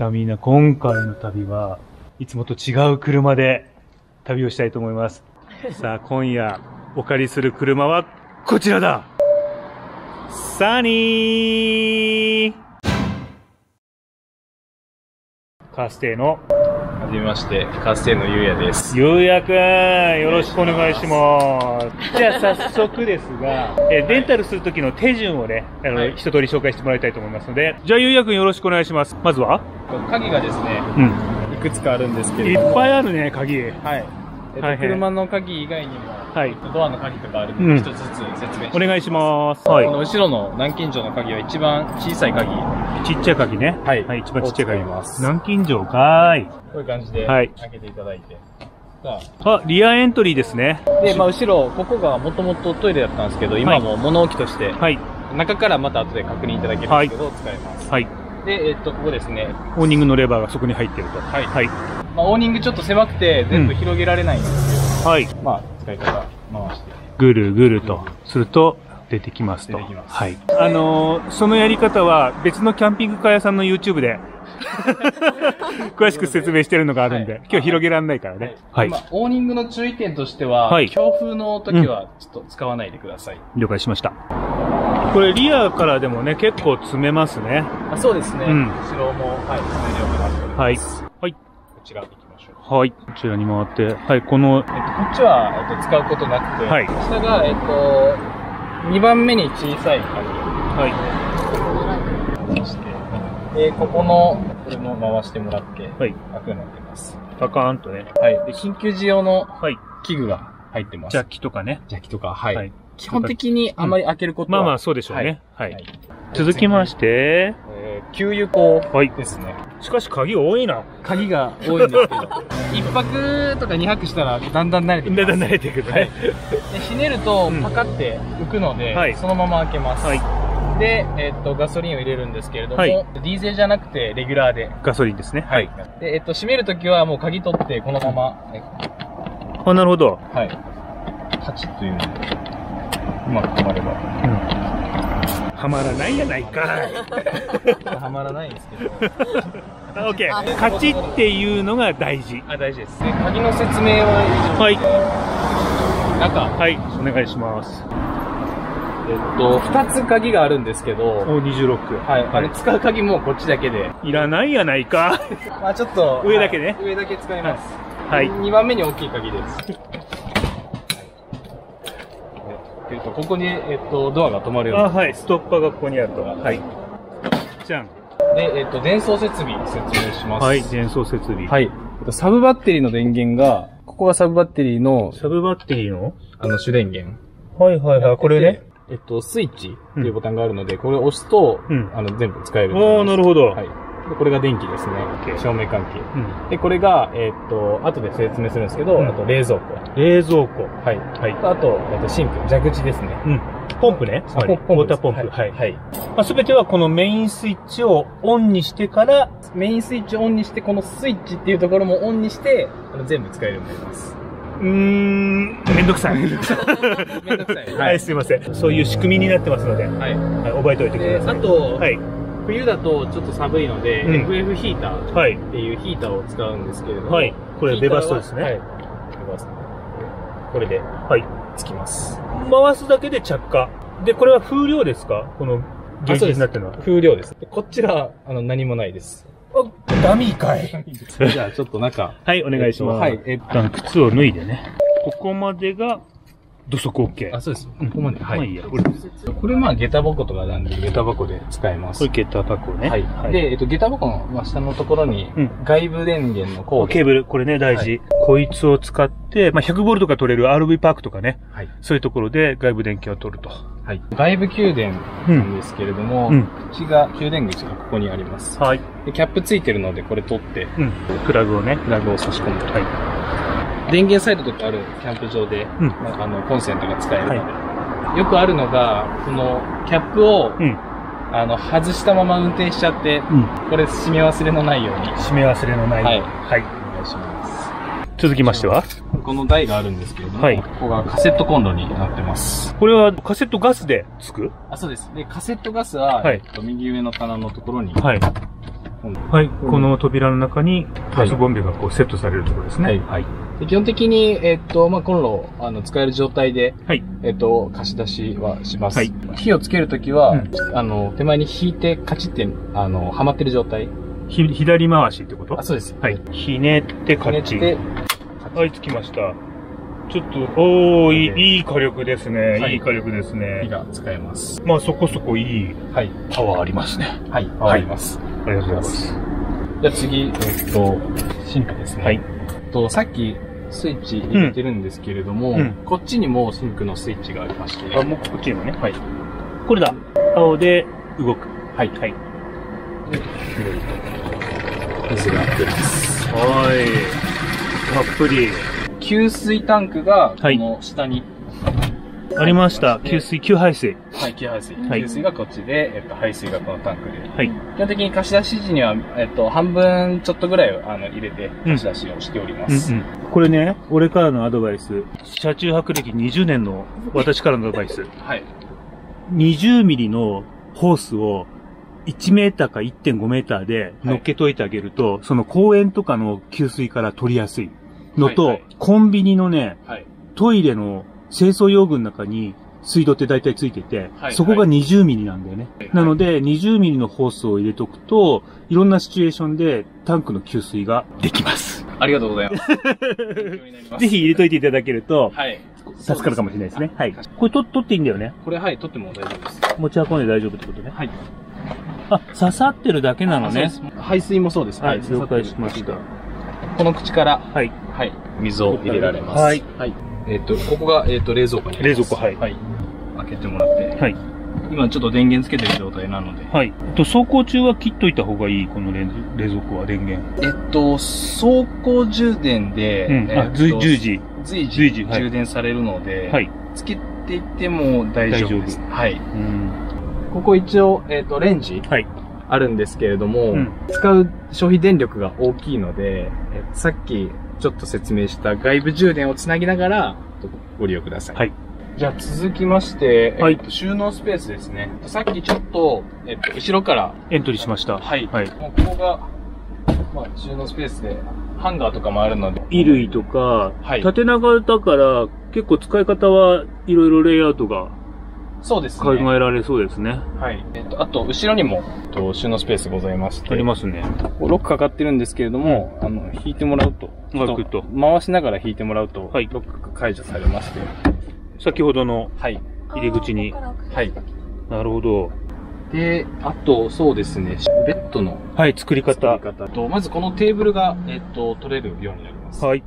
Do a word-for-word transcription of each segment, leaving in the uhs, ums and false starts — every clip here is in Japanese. さあみんな、今回の旅はいつもと違う車で旅をしたいと思います。さあ今夜お借りする車はこちらだ。サニーカーステイの、はじめまして、カーステイのゆうやです。ゆうやくん、よろしくお願いします。じゃあ早速ですが、えレンタルする時の手順をね、あの、はい、一通り紹介してもらいたいと思いますので、じゃあゆうやくんよろしくお願いします。まずは鍵がですね、うん、いくつかあるんですけど、いっぱいあるね、鍵。はい、車の鍵以外にもドアの鍵とかあるので、一つずつ説明してお願いします。この後ろの南京錠の鍵は一番小さい鍵、ちっちゃい鍵ね。はい、一番ちっちゃい鍵、南京錠かーい。こういう感じで開けていただいて、あ、リアエントリーですね。で、後ろ、ここがもともとトイレだったんですけど、今も物置として中からまた後で確認いただけるんですけど、使えます。で、えっとここですね、オーニングのレバーがそこに入ってると。はい、まあ、オーニングちょっと狭くて全部広げられないんですけど、うん、はい、まあ使い方回してぐるぐるとすると出てきますと。はい、あのー、そのやり方は別のキャンピングカー屋さんの YouTube で詳しく説明してるのがあるんで、はい、今日広げられないからね。はい、はい、オーニングの注意点としては、はい、強風の時はちょっと使わないでください。うん、了解しました。これリアからでもね、結構詰めますね。あ、そうですね、うん、後ろも、はい、詰めるようになっております。はいはい、こちら行きましょう。はい、こちらに回って、はい、この、えっと、こっちは、えっと、使うことなくて、はい、下が、えっと、にばんめに小さい鍵、はい、回して、で、ここの、これも回してもらって、はい、開くようになってます。パカーンとね。はい、で、緊急時用の器具が入ってます。ジャッキとかね。ジャッキとか、はい。はい、基本的にあまり開けることは、うん、まあまあ、そうでしょうね。はい。はい、続きまして、えー、給油口ですね。はい、しかし鍵多いな。鍵が多いんですけど、いっぱくとかにはくしたらだんだん慣れてくる。だんだん慣れてくる。はい、でひねるとパカって浮くので、うん、そのまま開けます。はい、で、えー、っとガソリンを入れるんですけれども、はい、ディーゼルじゃなくてレギュラーで。ガソリンですね。はい。で、えー、っと閉めるときはもう鍵取ってこのまま。あ、なるほど。はい。カチッというのでうまく止まれば。うん、はまらないやないか。はまらないんですけど。オッケー。カチっていうのが大事。あ、大事です。で、鍵の説明は以上です。はい。中。はい。お願いします。えっと、二つ鍵があるんですけど。お、二十六。はい。あれ使う鍵もこっちだけで。いらないやないか。まあちょっと。上だけね。上だけ使います。はい。二番目に大きい鍵です。ここに、えっと、ドアが止まるようになります。あ、はい、ストッパーがここにあると。はい。じゃん。で、えっと、伝送設備説明します。はい、伝送設備。はい。サブバッテリーの電源が、ここがサブバッテリーの、サブバッテリーのあの、主電源。はいはいはい、これね。えっと、スイッチっていうボタンがあるので、これを押すと、あの、全部使える。ああ、なるほど。はい。これが電気ですね。照明関係。で、これが、えっと、後で説明するんですけど、あと冷蔵庫。冷蔵庫。はい。あと、シンク、蛇口ですね。ポンプね。ウォーターポンプ。はい。すべてはこのメインスイッチをオンにしてから、メインスイッチをオンにして、このスイッチっていうところもオンにして、全部使えるようになります。うーん、めんどくさい。めんどくさい。はい、すいません。そういう仕組みになってますので、覚えておいてください。あと、はい。冬だとちょっと寒いので、うん、エフエフ ヒーターっていうヒーターを使うんですけれども、はい、これベバストですね。はい、ベバスト。これで、はい、つきます。回すだけで着火。で、これは風量ですか？この原因になってるのは。風量です。で、こちら、あの、何もないです。あ、ダミーかい。じゃあちょっと中。はい、お願いします。はい、えっと、靴を脱いでね。ここまでが、土足 OK。あ、そうです。ここまで。はい。これ、まあ、下駄箱とかなんで、下駄箱で使えます。これ、下駄箱ね。はい。で、えっと、下駄箱の下のところに、外部電源のコード。ケーブル、これね、大事。こいつを使って、まあ、ひゃくボルトが取れる アールブイ パークとかね。はい。そういうところで外部電源を取ると。はい。外部給電なんですけれども、口が、給電口がここにあります。はい。で、キャップついてるので、これ取って、プラグをね、プラグを差し込む。はい。電源サイトとかあるキャンプ場で、うん、あのコンセントが使えるので、はい、よくあるのが、このキャップを、うん、あの外したまま運転しちゃって、うん、これ締め忘れのないように。締め忘れのないように。はい。お願いします。続きましてはこの台があるんですけれども、はい、ここがカセットコンロになってます。これはカセットガスでつく？あ、そうです。で、カセットガスは、はい、えっと、右上の棚のところに。はい、はい、この扉の中にガスボンベがこうセットされるところですね。はい。基本的に、えっと、まあ、コンロをあの使える状態で、はい、えっと、貸し出しはします。はい、火をつけるときは、うん、あの、手前に引いて、カチッて、あの、はまってる状態。ひ左回しってこと？あ、そうです。はい。ひねって、カチッ。はい、つきました。ちょっと、おー、いい、いい火力ですね。いい火力ですね。火が使えます。まあ、そこそこいい。はい。パワーありますね。はい。パワーあります。ありがとうございます。じゃあ次、えっと、シンクですね。はい。と、さっき、スイッチ入れてるんですけれども、こっちにもシンクのスイッチがありまして。あ、もうこっちにもね。はい。これだ。青で動く。はい。はい。水が出ます。はい。たっぷり。給水タンクが、この下に。ありました。給水、給排水。はい、給排水。給水がこっちで、えっと、排水がこのタンクで。はい。基本的に貸し出し時には、えっと、半分ちょっとぐらい、あの、入れて、貸し出しをしております。うんうん、これね、俺からのアドバイス。車中泊歴にじゅうねんの私からのアドバイス。はい。にじゅうミリのホースを、いちメーターか いってんごメーターで乗っけといてあげると、はい、その公園とかの給水から取りやすいのと、はいはい、コンビニのね、はい、トイレの清掃用具の中に水道って大体ついてて、はいはい、そこがにじゅうミリなんだよね。はいはい、なので、にじゅうミリのホースを入れとくと、いろんなシチュエーションでタンクの給水ができます。ありがとうございます。ぜひ入れといていただけると、はい、助かるかもしれないですね。はい。これ取っていいんだよね。これはい、取っても大丈夫です。持ち運んで大丈夫ってことね。はい。あ、刺さってるだけなのね。排水もそうです。はい、了解しました。この口から、はい、はい、水を入れられます。はい。はい。えっと、ここが、えっと、冷蔵庫になります。冷蔵庫、はい。はい。開けてもらって。はい。今ちょっと電源つけてる状態なので。はい。えっと、走行中は切っといた方がいい、この冷蔵庫は電源。えっと、走行充電で、うん、随時、随時充電されるので、はい。つけていても大丈夫です。はい。うん。ここ一応、えっと、レンジあるんですけれども、うん、使う消費電力が大きいので、えー、さっきちょっと説明した外部充電をつなぎながらご利用ください。はい。じゃあ続きまして、はい、えっと、収納スペースですね。さっきちょっと、えっと、後ろからエントリーしました。はい。はい、もうここが、まあ、収納スペースで、ハンガーとかもあるので。衣類とか、はい、縦長だから結構使い方はいろいろレイアウトが。そうですね。考えられそうですね。はい。えっと、あと、後ろにも、えっと、収納スペースございまして。ありますね。ロックかかってるんですけれども、あの、引いてもらうと。グッと。回しながら引いてもらうと、はい。ロックが解除されまして。先ほどの、はい。入り口に。はい。なるほど。で、あと、そうですね、ベッドの。はい、作り方。作り方と、まずこのテーブルが、えっと、取れるようになります。はい。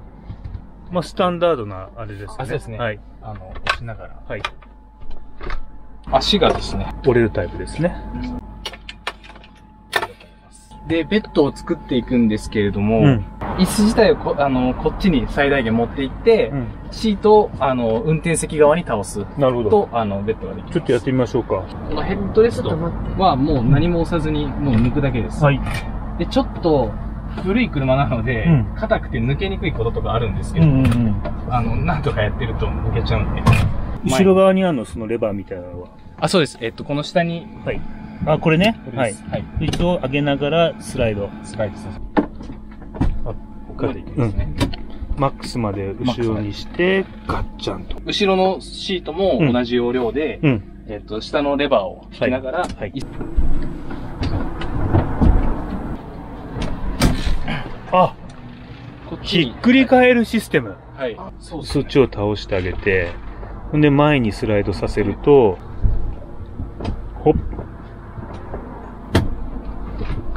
まあ、スタンダードな、あれですね。あ、そうですね。はい。あの、押しながら。はい。足がですね、折れるタイプですね。で、ベッドを作っていくんですけれども、うん、椅子自体をこ、あの、こっちに最大限持っていって、うん、シートを、あの、運転席側に倒す。なるほど。と、あの、ベッドができます。ちょっとやってみましょうか。このヘッドレストはもう何も押さずに、もう抜くだけです。はい。で、ちょっと、古い車なので、硬、うん、くて抜けにくいこととかあるんですけど、あの、なんとかやってると抜けちゃうんで。後ろ側にあるの、そのレバーみたいなのは。あ、そうです。えっと、この下に。はい。あ、これね。はい。はい。一応上げながらスライド。スライドさせる。あ、ここまでいきますね。マックスまで後ろにして、ガッチャンと。後ろのシートも同じ要領で、えっと、下のレバーを引きながら、はい。あ、ひっくり返るシステム。はい。そうです。そっちを倒してあげて、ほんで前にスライドさせると、ほっ。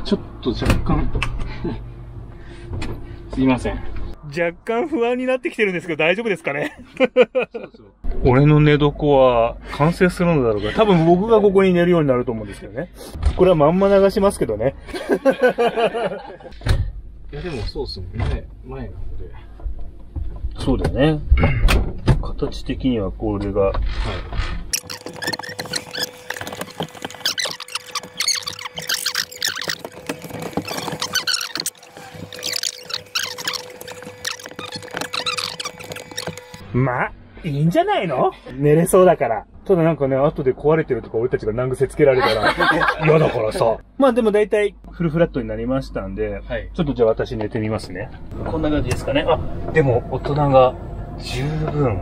ちょっと若干、すいません。若干不安になってきてるんですけど大丈夫ですかね。そうそう、俺の寝床は完成するのだろうか。多分僕がここに寝るようになると思うんですけどね。これはまんま流しますけどね。いやでもそうっすね。前、前なので。そうだね。形的にはこれが。はい。まあ、いいんじゃないの？寝れそうだから。ただなんかね、後で壊れてるとか俺たちが難癖つけられたら嫌だからさ。まあでも大体フルフラットになりましたんで、はい、ちょっとじゃあ私寝てみますね。こんな感じですかね。あ、でも大人が十分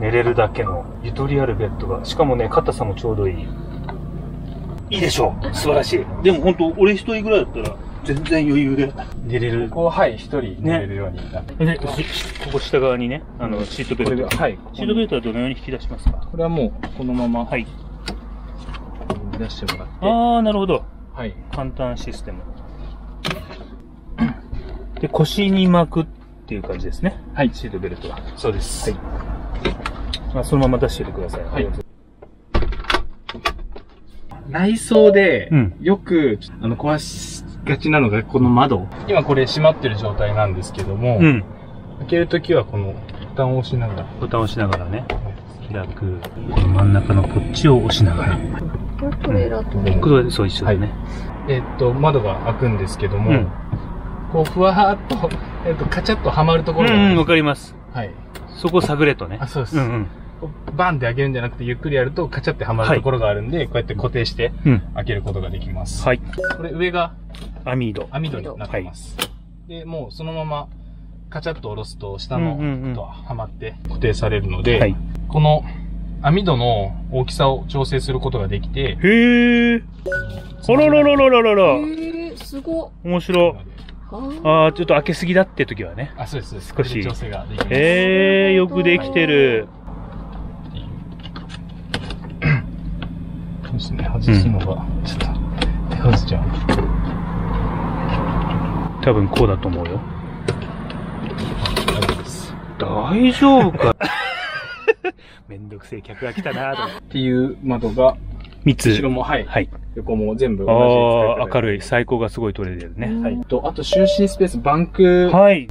寝れるだけのゆとりあるベッドが、しかもね、硬さもちょうどいい。いいでしょう。素晴らしい。でも本当俺一人ぐらいだったら全然余裕で寝れる。こう、はい、一人寝れるようになって。で、ここ下側にね、あの、シートベルト。はい。シートベルトはどのように引き出しますか？これはもう、このまま。はい。出してもらって。ああ、なるほど。はい。簡単システム。で、腰に巻くっていう感じですね。はい、シートベルトは。そうです。はい。まあ、そのまま出しておいてください。はい。内装で、よく、あの、壊し、がちなのがこの窓。今これ閉まってる状態なんですけども、うん、開けるときはこのボタンを押しながら。ボタンを押しながらね。開く。真ん中のこっちを押しながら。これだと。これそう一緒だね。はい、えー、っと、窓が開くんですけども、うん、こう、ふわーっと、えー、っと、カチャッとはまるところが。うん、わかります。はい。そこを探れとね。あ、そうです。うんうん、バンって開けるんじゃなくて、ゆっくりやるとカチャってはまるところがあるんで、はい、こうやって固定して開けることができます。うん、はい。これ上が網戸。網戸になってます。はい、で、もうそのままカチャッと下ろすと、下のとはまって固定されるので、はい、この網戸の大きさを調整することができて、へー。あららららららら。へー、すご。面白。ああ、ちょっと開けすぎだって時はね。あ、そうです。少し。調整ができます。へー、よくできてる。はい、そうですね、外すのが、うん、ちょっと手外しちゃう。多分こうだと思うよ。大丈夫か。めんどくせえ客が来たなぁっていう窓がみっつ、後ろも、はい、はい、横も全部同じ。ああ、明るい。最高がすごい取れてるね。はい。と、あと就寝スペース、バンク。はい。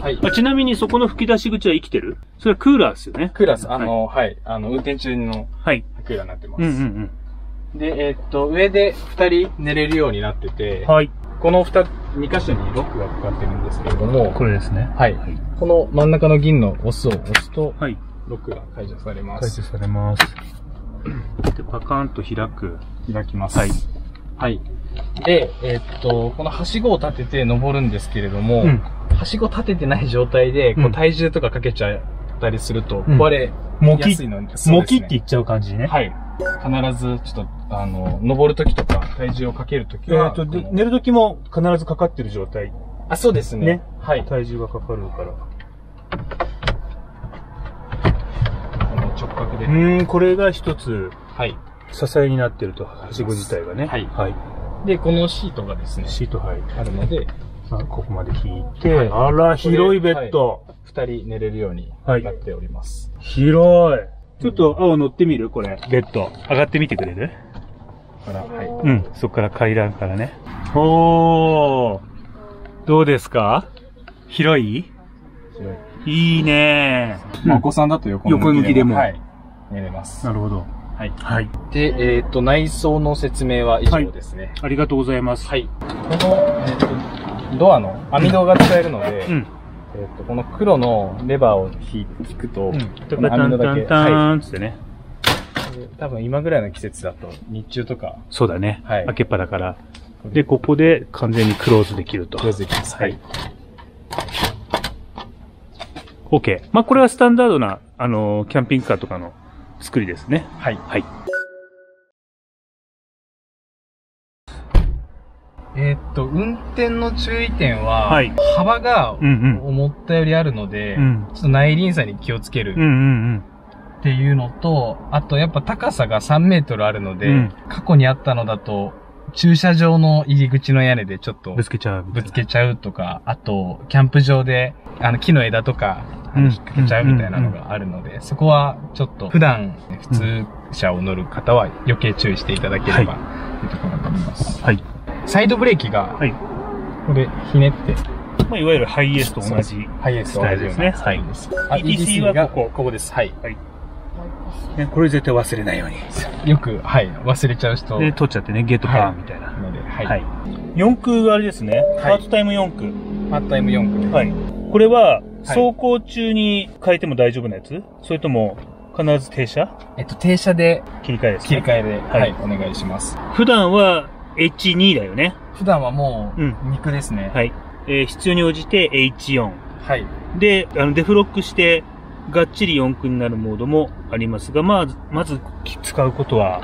はい。ちなみにそこの吹き出し口は生きてる？それはクーラーですよね。クーラーです。あの、はい、はい。あの、運転中のクーラーになってます。はい、うんうんうん。で、えー、っと、上でふたり寝れるようになってて、はい、この2、2箇所にロックがかかってるんですけれども、これですね。はい。はい、この真ん中の銀のオスを押すと、はい、ロックが解除されます。解除されます。で、パカーンと開く。開きます。はい。はい。で、えー、っと、このはしごを立てて登るんですけれども、うん、はしご立ててない状態で、こう体重とかかけちゃったりすると、壊れやすいのに、うん、そうですね。もきっていっちゃう感じね。はい。必ず、ちょっと、あの、登るときとか、体重をかけるときは。えっと、寝るときも必ずかかってる状態。あ、そうですね。ね、はい。体重がかかるから。この直角で。うん、これが一つ、はい。支えになってると、はしご自体がね。はい。はい。で、このシートがですね。シート、はい。あるので、ここまで引いて。あら、広いベッド。二人寝れるようになっております。広い。ちょっと青乗ってみる？これ、ベッド。上がってみてくれる？から、はい。うん、そこから階段からね。おー。どうですか？広い？広い。いいねー。まあ、お子さんだと横向きでも。横向きでも。はい。寝れます。なるほど。はい。はい。で、えっと、内装の説明は以上ですね。ありがとうございます。はい。この、えっと、ドアの網戸が使えるので、うん。えっと、この黒のレバーを引くと、この網戸だけ、はい、つってね。多分今ぐらいの季節だと、日中とか。そうだね。はい。開けっぱだから。で、ここで完全にクローズできると。クローズできます。はい。OK。まあ、これはスタンダードな、あの、キャンピングカーとかの作りですね。はい。はい。えっと、運転の注意点は、はい、幅が思ったよりあるので、うんうん、ちょっと内輪差に気をつけるっていうのと、あとやっぱ高さがさんメートルあるので、うん、過去にあったのだと、駐車場の入り口の屋根でちょっとぶつけちゃう。ぶつけちゃうとか、あと、キャンプ場で、あの、木の枝とか、引っ掛けちゃうみたいなのがあるので、そこはちょっと、普段、普通車を乗る方は余計注意していただければ、はい、というところだと思います。はい。サイドブレーキが、これ、ひねって。まあ、いわゆるハイエースと同じ。ハイエースと同じですね。はい。イーティーシー はここ、ここです。はい。これ絶対忘れないように。よく、はい。忘れちゃう人。で、取っちゃってね、ゲートパーみたいな。はい。よん駆があれですね。パートタイムよん駆。パートタイムよん駆。はい。これは、走行中に変えても大丈夫なやつ？それとも、必ず停車？えっと、停車で。切り替えですね。切り替えで。はい、お願いします。普段は エイチツー だよね。普段はもう、肉ですね。はい。えー、必要に応じて エイチフォー。はい。で、あの、デフロックして、がっちりよん駆になるモードもありますが、まあ、まず、使うことは、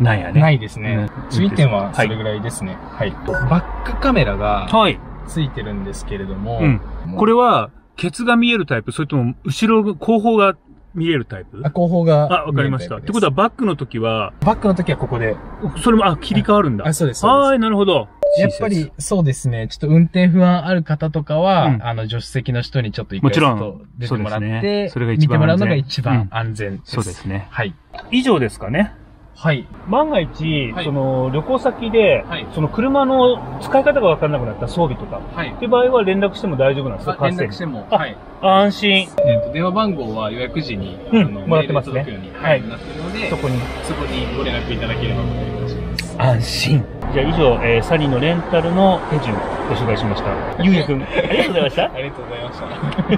ないやね。ないですね。注意点はそれぐらいですね。はい。バックカメラが、はい。ついてるんですけれども。うん。これは、ケツが見えるタイプ、それとも、後ろ、後方が見えるタイプ？あ、後方が。あ、わかりました。ってことは、バックの時は、バックの時はここで。それも、あ、切り替わるんだ。あ、そうです。はい、なるほど。やっぱり、そうですね。ちょっと運転不安ある方とかは、あの、助手席の人にちょっと一回ちょっと出てもらって、それが一番安全。見てもらうのが一番安全です。そうですね。はい。以上ですかね。はい。万が一、その、旅行先で、その、車の使い方がわからなくなった装備とか、っていう場合は連絡しても大丈夫なんですか？連絡しても。はい。安心。電話番号は予約時に、もらってますね。はい。なってるので、そこに、そこにご連絡いただければお願いいたします。安心。じゃあ以上、え、サリーのレンタルの手順、ご紹介しました。ゆうやくん、ありがとうございました。ありがとうございまし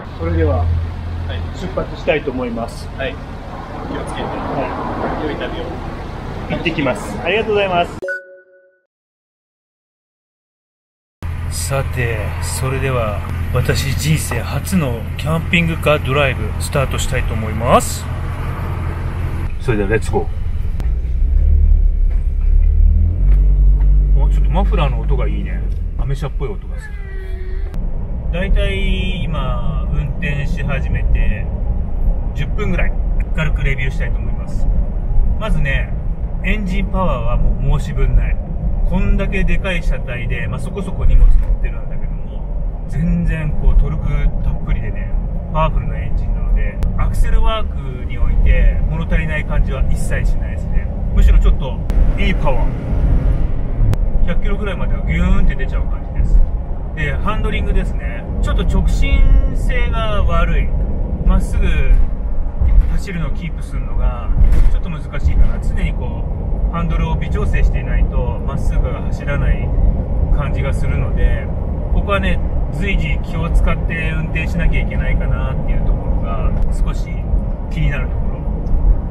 た。それでは、出発したいと思います。はい。気をつけて。はい。良い旅を。行ってきます。ありがとうございます。さて、それでは私人生初のキャンピングカードライブスタートしたいと思います。それではレッツゴー。お、ちょっとマフラーの音がいいね。アメ車っぽい音がする。だいたい今運転し始めてじゅっぷんぐらい、軽くレビューしたいと思います。まずね。エンジンパワーはもう申し分ない。こんだけでかい車体で、まあ、そこそこ荷物乗ってるんだけども、全然こうトルクたっぷりでね、パワフルなエンジンなので、アクセルワークにおいて物足りない感じは一切しないですね。むしろちょっといいパワー。ひゃっキロぐらいまではギューンって出ちゃう感じです。で、ハンドリングですね。ちょっと直進性が悪い。まっすぐ走るのをキープするのがちょっと難しいかな。常にこうハンドルを微調整していないとまっすぐが走らない感じがするので、ここはね随時気を使って運転しなきゃいけないかなっていうところが少し気になるとこ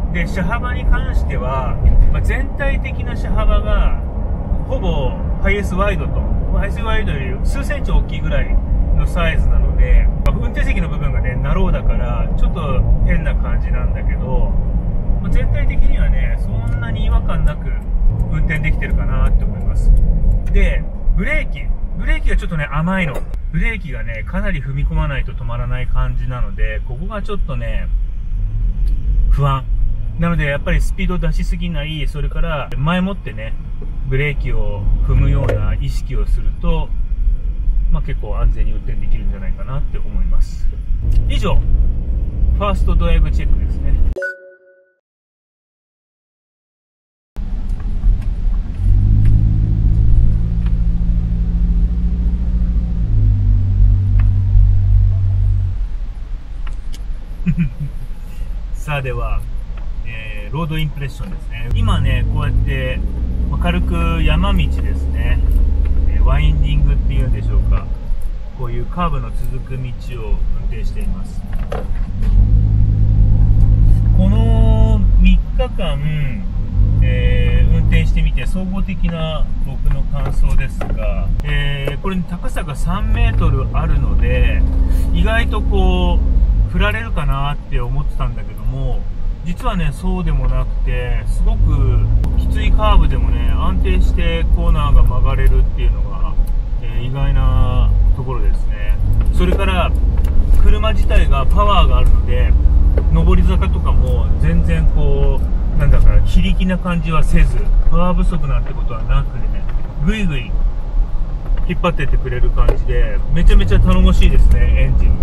ろで、車幅に関しては、まあ、全体的な車幅がほぼハイエースワイドとハイエースワイドより数センチ大きいぐらいのサイズなので、運転席の部分がねナローだからちょっと変な感じなんだけど、全体的にはねそんなに違和感なく運転できてるかなって思います。でブレーキブレーキがちょっとね甘いの。ブレーキがねかなり踏み込まないと止まらない感じなので、ここがちょっとね不安なので、やっぱりスピード出しすぎない、それから前もってねブレーキを踏むような意識をすると、まあ結構安全に運転できるんじゃないかなって思います。以上、ファーストドライブチェックですね。さあでは、えー、ロードインプレッションですね。今ねこうやって軽く山道ですね、ワインディングっていうんでしょうか、こういうカーブの続く道を運転しています。このみっかかん、えー、運転してみて総合的な僕の感想ですが、えー、これ高さがさんメートルあるので意外とこう振られるかなって思ってたんだけども、実はねそうでもなくて、すごくきついカーブでもね安定してコーナーが曲がれるっていうのが、えー、意外なところですね。それから車自体がパワーがあるので、上り坂とかも全然こうなんだか非力な感じはせず、パワー不足なんてことはなくてね、ぐいぐい引っ張ってってくれる感じでめちゃめちゃ頼もしいですね。エンジン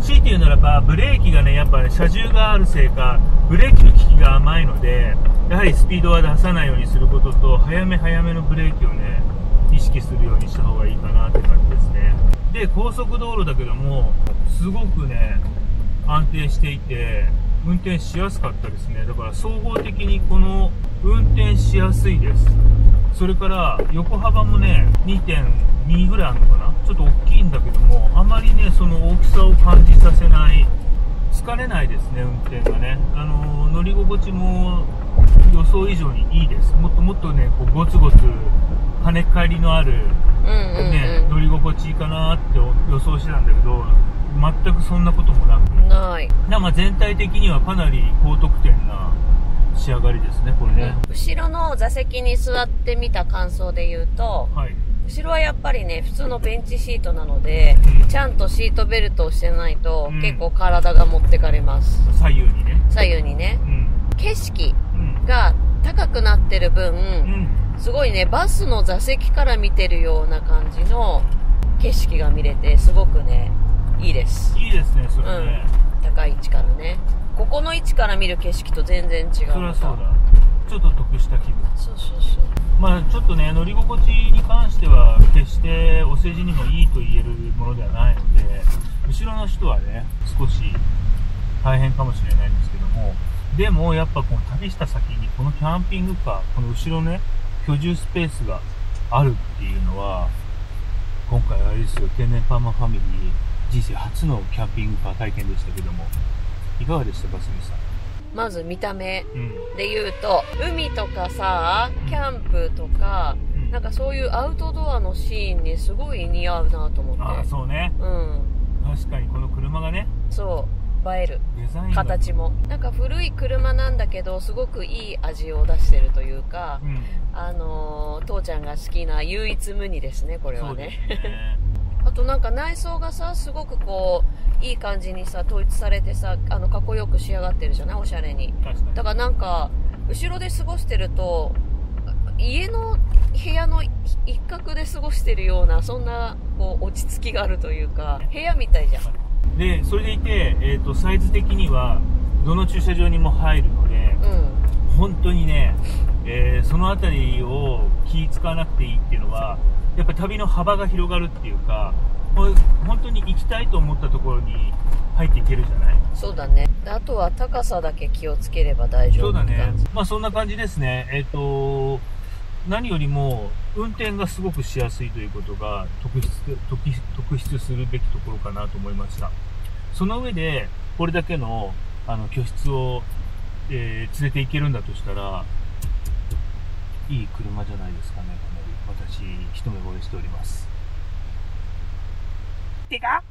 強いて言うならばブレーキがねやっぱり車重があるせいかブレーキの利きが甘いので、やはりスピードは出さないようにすることと、早め早めのブレーキをね意識するようにした方がいいかなって感じですね。で高速道路だけどもすごくね安定していて運転しやすかったですね。だから総合的にこの運転しやすいです。それから横幅もね にてんに ぐらいあるのかな、ちょっと大きいんだけどもあまりねその大きさを感じさせない、疲れないですね、運転がね。あの乗り心地も予想以上にいいです。もっともっとね、こうゴツゴツ跳ね返りのあるね、乗り心地いいかなって予想してたんだけど、全くそんなこともなく、ない。な、まあ全体的にはかなり高得点な仕上がりですね、これね。後ろの座席に座ってみた感想で言うと、はい、後ろはやっぱりね、普通のベンチシートなので、うん、ちゃんとシートベルトをしてないと、うん、結構体が持ってかれます。左右にね。左右にね。うん、景色が高くなってる分、うん、すごいね、バスの座席から見てるような感じの景色が見れて、すごくね、いいです。いいですね、それね。うん、高い位置からね。ここの位置から見る景色と全然違う。そりゃそうだ。ちょっと得した気分。そうそうそう。まあちょっとね、乗り心地に関しては決してお世辞にもいいと言えるものではないので、後ろの人はね、少し大変かもしれないんですけども、でもやっぱこの旅した先にこのキャンピングカー、この後ろね、居住スペースがあるっていうのは、今回あれですよ、天然パーマファミリー人生初のキャンピングカー体験でしたけども、いかがでしたか、すみさん。まず見た目で言うと、うん、海とかさ、キャンプとか、うん、なんかそういうアウトドアのシーンにすごい似合うなと思って。ああ、そうね、うん、確かにこの車がね、そう映える、デザイン形もなんか古い車なんだけどすごくいい味を出してるというか、うん、あのー、父ちゃんが好きな唯一無二ですね、これはね。あとなんか内装がさ、すごくこういい感じにさ統一されてさ、あのかっこよく仕上がってるじゃない、おしゃれに。確かに。だからなんか後ろで過ごしてると家の部屋の一角で過ごしてるような、そんなこう落ち着きがあるというか、部屋みたいじゃん。でそれでいて、えーと、サイズ的にはどの駐車場にも入るので、うん、本当にね、えー、その辺りを気使わなくていいっていうのは、やっぱ旅の幅が広がるっていうか、もう本当に行きたいと思ったところに入っていけるじゃない。そうだね。あとは高さだけ気をつければ大丈夫。そうだね。まあそんな感じですね。えっと何よりも運転がすごくしやすいということが特筆特筆するべきところかなと思いました。その上でこれだけのあの居室を、えー、連れて行けるんだとしたら、いい車じゃないですかね。私一目惚れしております。てか、